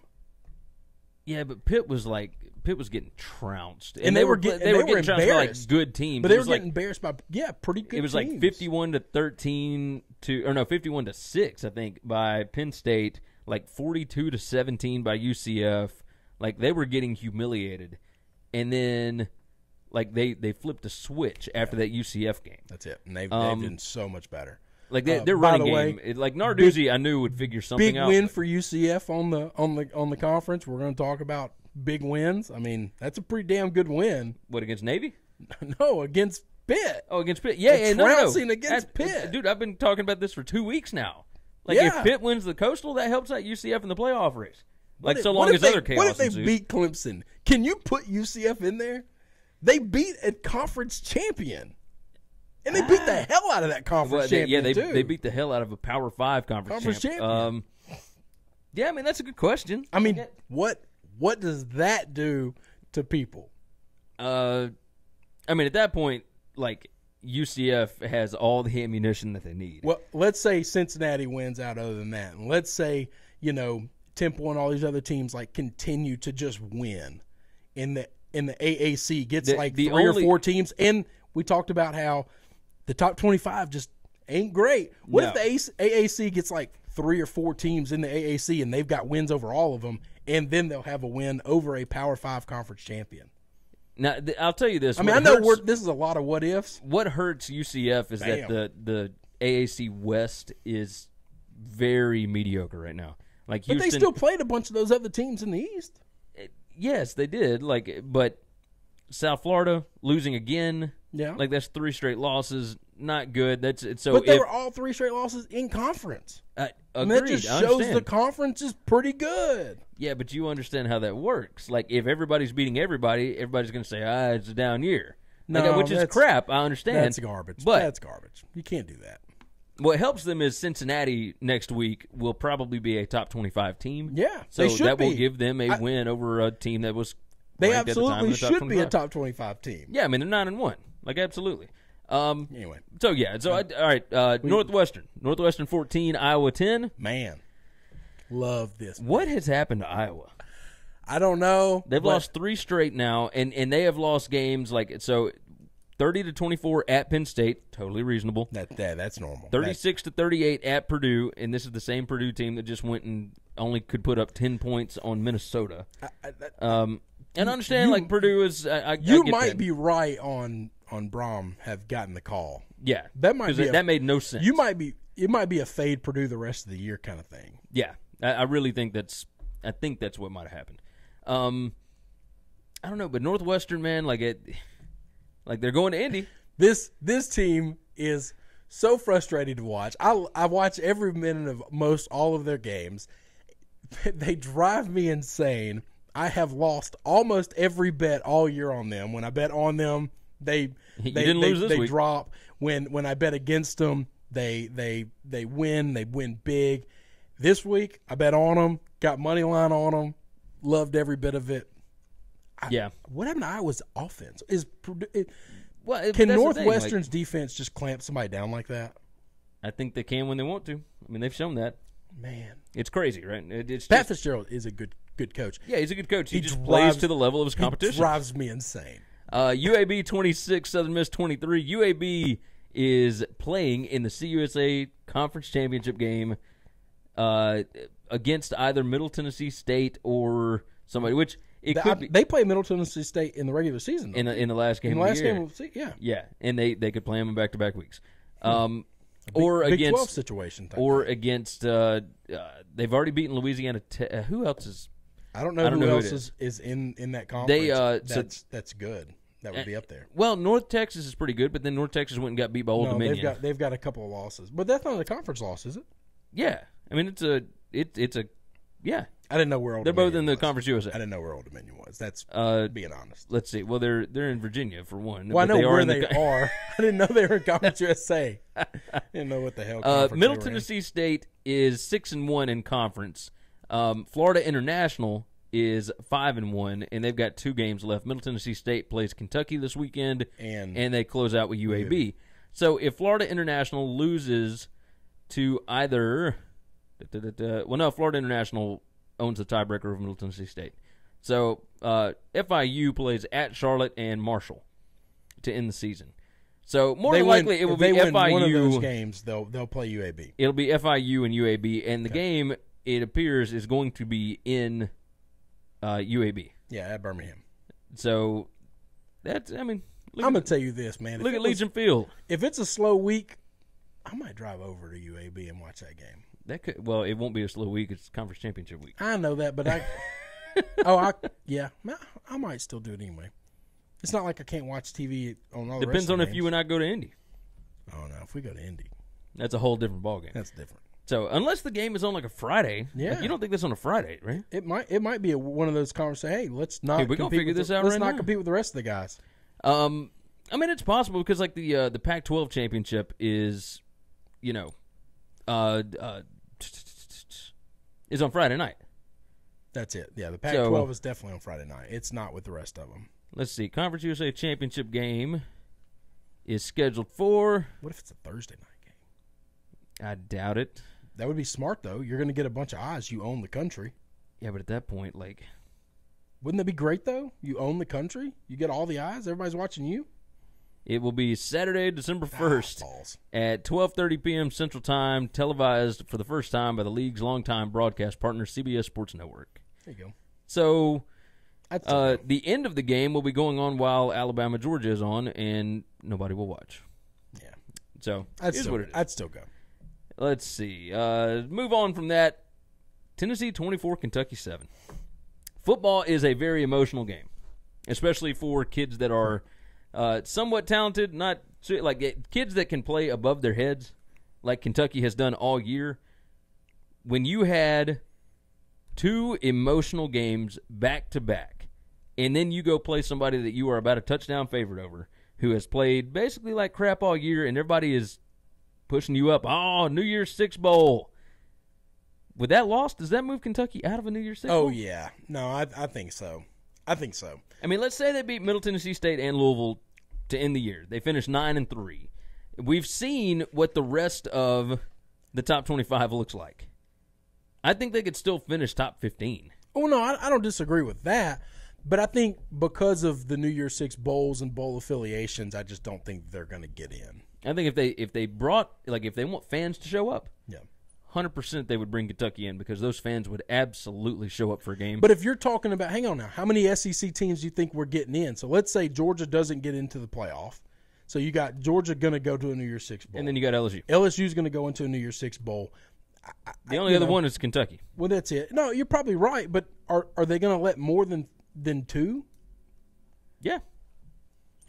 Yeah, but Pitt was getting trounced, and they were getting trounced by like good teams. But they were getting embarrassed by pretty good. It was teams. Like 51-13 to 51-6, I think, by Penn State. Like 42-17 by UCF. Like they were getting humiliated, and then like they flipped a switch after that UCF game. That's it, and they've been so much better. Like they're running game. Like Narduzzi, I knew would figure something out. Big win for UCF on the conference. We're going to talk about big wins. I mean, that's a pretty damn good win. What, against Navy? No, against Pitt. Oh, against Pitt. Yeah, it's trouncing against Pitt. Dude, I've been talking about this for 2 weeks now. Like if Pitt wins the Coastal, that helps out UCF in the playoff race. Like so long as other chaos ensues. What if they beat Clemson? Can you put UCF in there? They beat a conference champion. And they beat the hell out of that conference champion, yeah, they beat the hell out of a Power 5 conference champion. Yeah, I mean, that's a good question. I mean, what does that do to people? I mean, at that point, like, UCF has all the ammunition that they need. Well, let's say Cincinnati wins out other than that. And let's say, you know, Temple and all these other teams, like, continue to just win. And the AAC gets, three or four teams. And we talked about how the top 25 just ain't great. What if the AAC gets like 3 or 4 teams in the AAC and they've got wins over all of them, and then they'll have a win over a Power 5 conference champion? Now, I'll tell you this. I mean, I know this is a lot of what ifs. What hurts UCF is that the AAC West is very mediocre right now. Like, but Houston, they still played a bunch of those other teams in the East. Yes, they did. Like, but South Florida losing again. Yeah, like that's 3 straight losses. Not good. That's it. So, but they were all 3 straight losses in conference. Agreed. That just shows the conference is pretty good. Yeah, but you understand how that works. Like if everybody's beating everybody, everybody's going to say, it's a down year. No, like, which is crap. I understand. That's garbage. But that's garbage. You can't do that. What helps them is Cincinnati next week will probably be a top 25 team. Yeah, so that will give them a win over a team that was. They absolutely should be a top 25 team. Yeah, I mean they're 9-1. Like, absolutely. Anyway. So, yeah. So, all right. Northwestern. Northwestern 14, Iowa 10. Man. Love this. Man. What has happened to Iowa? I don't know. They've lost 3 straight now, and they have lost games like, so 30-24 at Penn State. Totally reasonable. That's normal. 36-38 at Purdue, and this is the same Purdue team that just went and only could put up 10 points on Minnesota. And I understand, Purdue is. You might be right on Brohm have gotten the call. Yeah. That made no sense. It might be a fade Purdue the rest of the year kind of thing. Yeah. I really think that's what might have happened. I don't know, but Northwestern, man, like they're going to Indy. This team is so frustrating to watch. I watch every minute of most all of their games. They drive me insane. I have lost almost every bet all year on them. When I bet on them, they drop. When I bet against them, they win. They win big. This week, I bet on them. Got money line on them. Loved every bit of it. What happened to Iowa's offense? Can Northwestern's defense just clamp somebody down like that? I think they can when they want to. I mean, they've shown that. Man, it's crazy, right? Pat Fitzgerald is a good coach. Yeah, he's a good coach. He just plays to the level of his competition. Drives me insane. UAB 26, Southern Miss 23. UAB is playing in the CUSA Conference Championship game against either Middle Tennessee State or somebody, which it could be. They play Middle Tennessee State in the regular season. In the last game of the year. Yeah, and they could play them in back-to-back weeks. Or Big 12 situation. Or against they've already beaten Louisiana. Who else is? I don't know who else is in that conference. That's good. That would be up there. Well, North Texas is pretty good, but then North Texas went and got beat by Old Dominion. They've got a couple of losses, but that's not a conference loss, is it? Yeah, I mean it's a. I didn't know where Old Dominion was. They're both in the Conference USA. I didn't know where Old Dominion was. That's being honest. Let's see. Well, they're in Virginia for one. Well, I know where they are. I didn't know they were in Conference USA. I didn't know what the hell conference Middle Tennessee State is 6-1 in conference. Florida International is 5-1, and they've got two games left. Middle Tennessee State plays Kentucky this weekend, and they close out with UAB. So if Florida International loses to either Florida International owns the tiebreaker of Middle Tennessee State. So FIU plays at Charlotte and Marshall to end the season. So more than likely it will be FIU. If they win one of those games, they'll play UAB. It'll be FIU and UAB, and the game, it appears, is going to be in UAB. Yeah, at Birmingham. So that's, I mean. I'm going to tell you this, man. Look at Legion Field. If it's a slow week, I might drive over to UAB and watch that game. That could, well, it won't be a slow week. It's conference championship week. I know that, but I might still do it anyway. It's not like I can't watch TV on all the rest of the games. Depends on if you and I go to Indy. Oh, no, if we go to Indy. That's a whole different ballgame. That's different. So unless the game is on like a Friday, you don't think that's on a Friday, right? It might be one of those conferences. Hey, let's not compete with the rest of the guys. I mean, it's possible because like the Pac-12 championship is, is on Friday night. That's it. Yeah, the Pac-12 is definitely on Friday night. It's not with the rest of them. Let's see. Conference USA championship game is scheduled for. What if it's a Thursday night game? I doubt it. That would be smart, though. You're going to get a bunch of eyes. You own the country. Yeah, but at that point, like. Wouldn't that be great, though? You own the country. You get all the eyes. Everybody's watching you. It will be Saturday, December 1st at 12:30 p.m. Central Time, televised for the first time by the league's longtime broadcast partner, CBS Sports Network. There you go. So the end of the game will be going on while Alabama-Georgia is on, and nobody will watch. Yeah. So that's what it is. I'd still go. Let's see. Move on from that. Tennessee 24, Kentucky 7. Football is a very emotional game, especially for kids that are – somewhat talented, not like kids that can play above their heads, like Kentucky has done all year. When you had two emotional games back to back, and then you go play somebody that you are about a touchdown favorite over, who has played basically like crap all year, and everybody is pushing you up. Oh, New Year's Six Bowl. With that loss, does that move Kentucky out of a New Year's Six Bowl? Oh yeah, no, I think so. I think so. I mean, let's say they beat Middle Tennessee State and Louisville to end the year. They finished 9-3. We've seen what the rest of the top 25 looks like. I think they could still finish top 15. Oh, no, I don't disagree with that. But I think because of the New Year's Six bowls and bowl affiliations, I just don't think they're going to get in. I think if they want fans to show up. Yeah. 100% they would bring Kentucky in because those fans would absolutely show up for a game. But if you're talking about, hang on now, how many SEC teams do you think we're getting in? So let's say Georgia doesn't get into the playoff. So you got Georgia going to go to a New Year's Six Bowl. And then you got LSU. LSU's going to go into a New Year's Six Bowl. The only other one is Kentucky. Well, that's it. No, you're probably right, but are they going to let more than two? Yeah.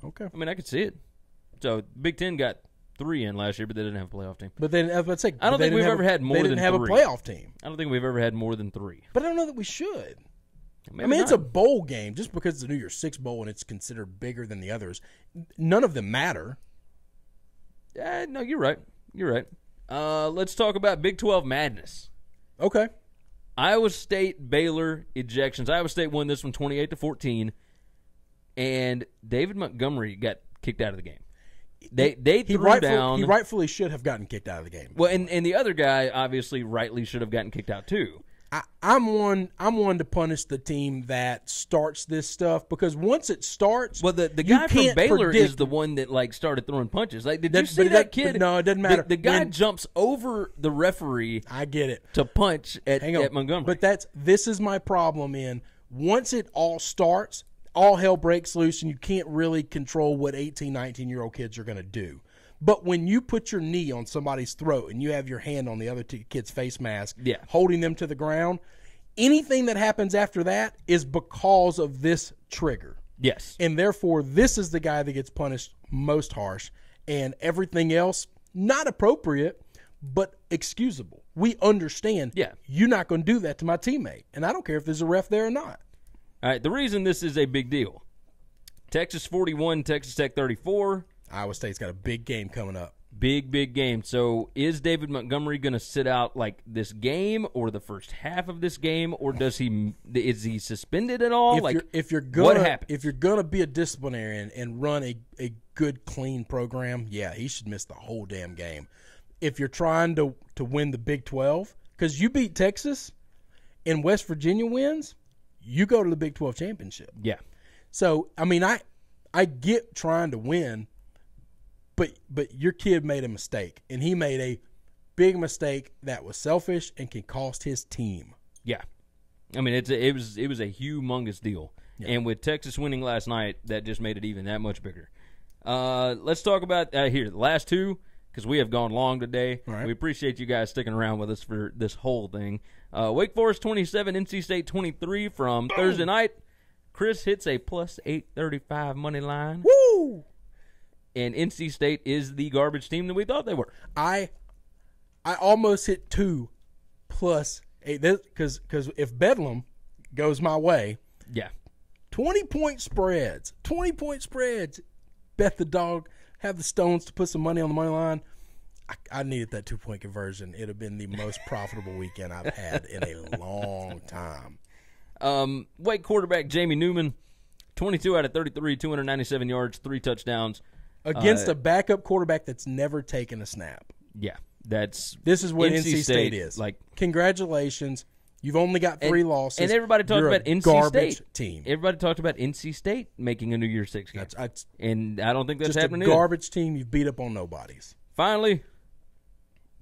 Okay. I mean, I could see it. So Big Ten got 3 in last year, but they didn't have a playoff team. But then, let's say, I don't think we've ever had more than 3. They didn't have a playoff team. I don't think we've ever had more than 3. But I don't know that we should. Maybe I mean, not. It's a bowl game. Just because it's the New Year's Six Bowl and it's considered bigger than the others, none of them matter. No, you're right. You're right. Let's talk about Big 12 madness. Okay. Iowa State, Baylor ejections. Iowa State won this one 28-14, and David Montgomery got kicked out of the game. He rightfully should have gotten kicked out of the game. Well, and the other guy obviously rightly should have gotten kicked out too. I'm one to punish the team that starts this stuff, because once it starts, well, the guy from Baylor is the one that like started throwing punches. Like, did you see that kid? No, it doesn't matter. The guy jumps over the referee. I get it, to punch at Montgomery. But this is my problem. Once it all starts, all hell breaks loose, and you can't really control what 18, 19-year-old kids are going to do. But when you put your knee on somebody's throat and you have your hand on the other kid's face mask, holding them to the ground, anything that happens after that is because of this trigger. Yes. And therefore, this is the guy that gets punished most harsh, and everything else, not appropriate, but excusable. We understand, you're not going to do that to my teammate, and I don't care if there's a ref there or not. All right, the reason this is a big deal, Texas 41, Texas Tech 34. Iowa State's got a big game coming up. Big game. So is David Montgomery going to sit out like this game or the first half of this game, or is he suspended at all? If you're going to be a disciplinarian and run a good, clean program, he should miss the whole damn game. If you're trying to win the Big 12, because you beat Texas and West Virginia wins, you go to the Big 12 championship. Yeah. So, I get trying to win, but your kid made a mistake, and he made a big mistake that was selfish and can cost his team. Yeah. It was a humongous deal. Yeah. And with Texas winning last night, that just made it even that much bigger. Let's talk about the last two, because we have gone long today. Right. We appreciate you guys sticking around with us for this whole thing. Wake Forest 27, NC State 23 from Thursday night. Chris hits a plus 835 money line. Woo! And NC State is the garbage team that we thought they were. I almost hit 2 plus 8 because if Bedlam goes my way, 20-point spreads. Bet the dog, have the stones to put some money on the money line. I needed that 2-point conversion. It would have been the most profitable weekend I've had in a long time. Wake quarterback Jamie Newman, 22 out of 33, 297 yards, 3 touchdowns. Against a backup quarterback that's never taken a snap. Yeah. This is what NC State is. Like, congratulations. You've only got 3 losses. And everybody talked about NC State team. Everybody talked about NC State making a New Year's Six game. And I don't think that's happening. Just a garbage team. You've beat up on nobodies. Finally,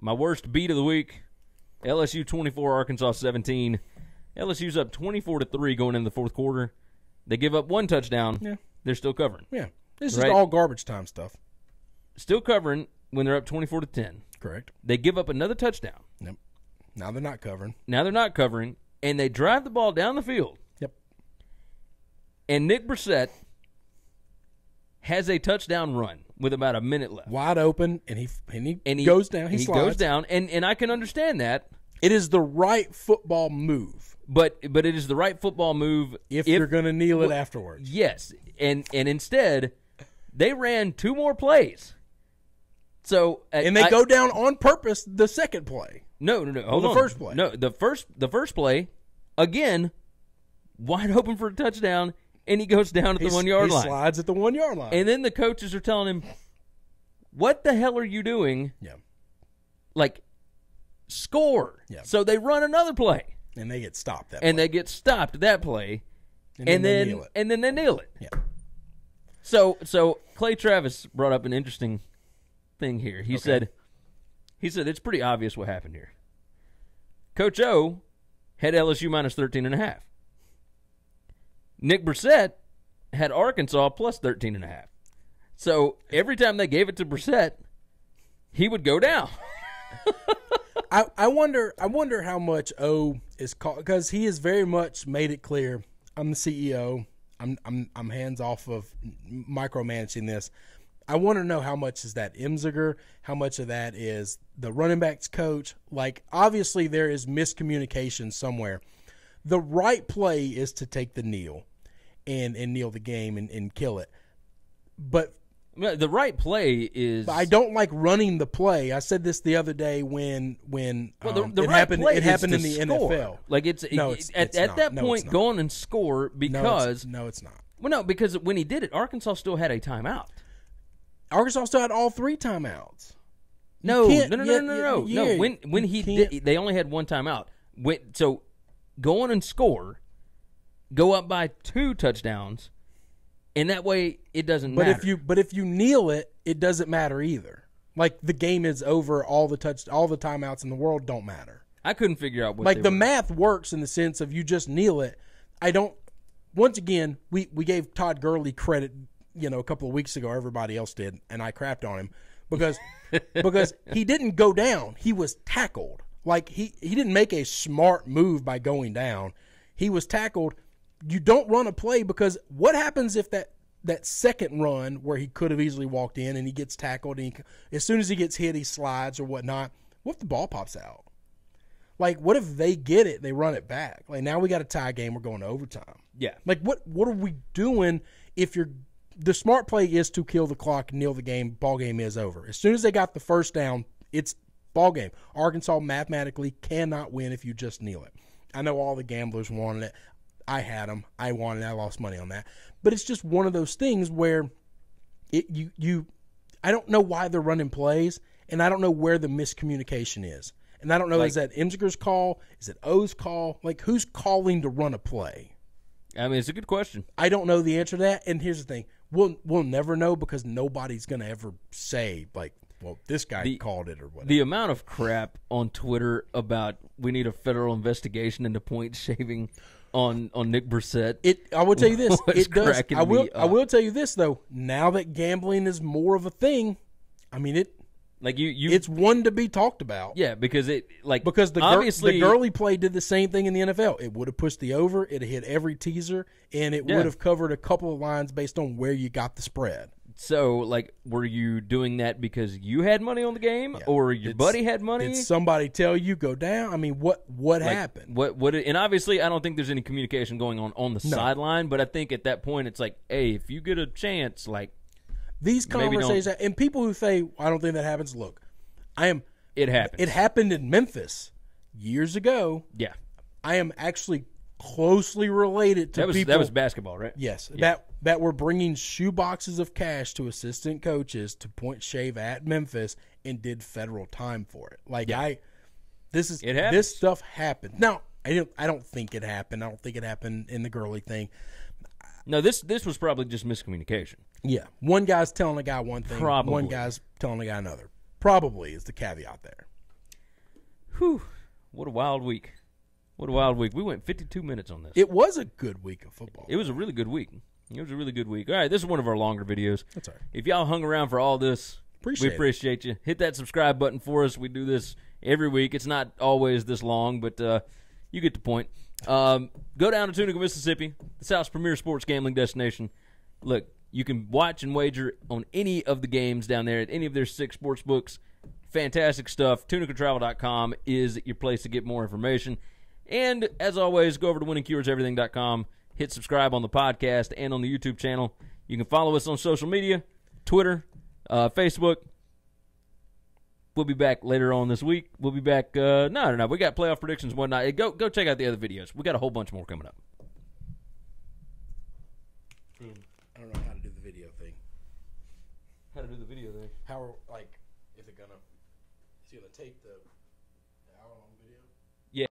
my worst beat of the week, LSU 24, Arkansas 17. LSU's up 24-3 going into the fourth quarter. They give up 1 touchdown. Yeah. They're still covering. Yeah. This is all garbage time stuff. Still covering when they're up 24-10. Correct. They give up another touchdown. Yep. Now they're not covering. And they drive the ball down the field. Yep. And Nick Broussette has a touchdown run with about a minute left. Wide open, and he goes down. He goes down, and I can understand that. It is the right football move. But it is the right football move if you're going to kneel it afterwards. Yes, and instead, they ran 2 more plays. So and they go down on purpose the second play. No. Hold on. The first play. No, the first play, again, wide open for a touchdown. And he goes down at the 1-yard line. He slides at the 1-yard line. And then the coaches are telling him, what the hell are you doing? Yeah. Like, score. Yeah. So they run another play. And they get stopped that play. And then they nail it. Yeah. So Clay Travis brought up an interesting thing here. He said it's pretty obvious what happened here. Coach O had LSU minus 13.5. Nick Broussette had Arkansas plus 13.5. So every time they gave it to Broussette, he would go down. I wonder how much O is called, because he has very much made it clear, I'm the CEO. I'm hands off of micromanaging this. I want to know how much is that Imziger, how much of that is the running backs coach. Like, obviously there is miscommunication somewhere. The right play is to take the kneel and kneel the game and kill it. But the right play is, I don't like running the play. I said this the other day when it happened in the NFL. Like, it's at that point go on and score, because no, it's not. Well, no, because when he did it, Arkansas still had a timeout. Arkansas still had all 3 timeouts. No. When he did, they only had 1 timeout. So go on and score, go up by 2 touchdowns, and that way it doesn't matter. But if you kneel it, it doesn't matter either. Like, the game is over. All the timeouts in the world don't matter. I couldn't figure out what they were. Like, the math works in the sense of you just kneel it. I don't. Once again, we gave Todd Gurley credit, a couple of weeks ago. Everybody else did, and I crapped on him because he didn't go down. He was tackled. Like, he didn't make a smart move by going down. He was tackled. You don't run a play because what happens if that second run where he could have easily walked in and he gets tackled and as soon as he gets hit, he slides or whatnot. What if the ball pops out? Like, what if they get it, they run it back? Like, now we got a tie game. We're going to overtime. Yeah. Like, what are we doing if you're – the smart play is to kill the clock, kneel the game, ball game is over. As soon as they got the first down, it's ball game. Arkansas mathematically cannot win if you just kneel it. I know all the gamblers wanted it. I had them. I wanted it. I lost money on that. But it's just one of those things where I don't know why they're running plays, and I don't know where the miscommunication is. And I don't know, is that Emsinger's call? Is it O's call? Like, who's calling to run a play? I mean, it's a good question. I don't know the answer to that. And here's the thing. We'll never know because nobody's going to ever say, like, well, this guy called it or whatever. The amount of crap on Twitter about we need a federal investigation into point shaving on Nick Broussette. I will tell you this. It does. I will tell you this, though. Now that gambling is more of a thing, I mean, it – like it's one to be talked about. Yeah, because the Gurley play did the same thing in the NFL. It would have pushed the over. It hit every teaser, and it would have covered a couple of lines based on where you got the spread. So, like, were you doing that because you had money on the game, or your buddy had money? Did somebody tell you go down? I mean, what happened? And obviously, I don't think there's any communication going on the sideline. But I think at that point, it's like, hey, if you get a chance, like. These conversations, and people who say, I don't think that happens, look, it happens. It happened in Memphis years ago. Yeah. I am actually closely related to people. That was basketball, right? Yes. Yeah. That were bringing shoeboxes of cash to assistant coaches to point shave at Memphis and did federal time for it. Like, yeah. This stuff happened. Now, I don't think it happened. I don't think it happened in the Gurley thing. No, this was probably just miscommunication. Yeah. One guy's telling a guy one thing. Probably. One guy's telling a guy another. Probably is the caveat there. Whew. What a wild week. What a wild week. We went 52 minutes on this. It was a good week of football. It was a really good week. It was a really good week. All right, this is one of our longer videos. That's all right. If y'all hung around for all this, we appreciate you. Hit that subscribe button for us. We do this every week. It's not always this long, but you get the point. Go down to Tunica, Mississippi, the South's premier sports gambling destination. Look, you can watch and wager on any of the games down there at any of their 6 sports books. Fantastic stuff. Tunicatravel.com is your place to get more information. And, as always, go over to winningcureseverything.com. Hit subscribe on the podcast and on the YouTube channel. You can follow us on social media, Twitter, Facebook. We'll be back later on this week. We'll be back. No. We got playoff predictions, whatnot. Go check out the other videos. We got a whole bunch more coming up. I don't know how to do the video thing. How to do the video thing? How, like, is it gonna? It's gonna take the.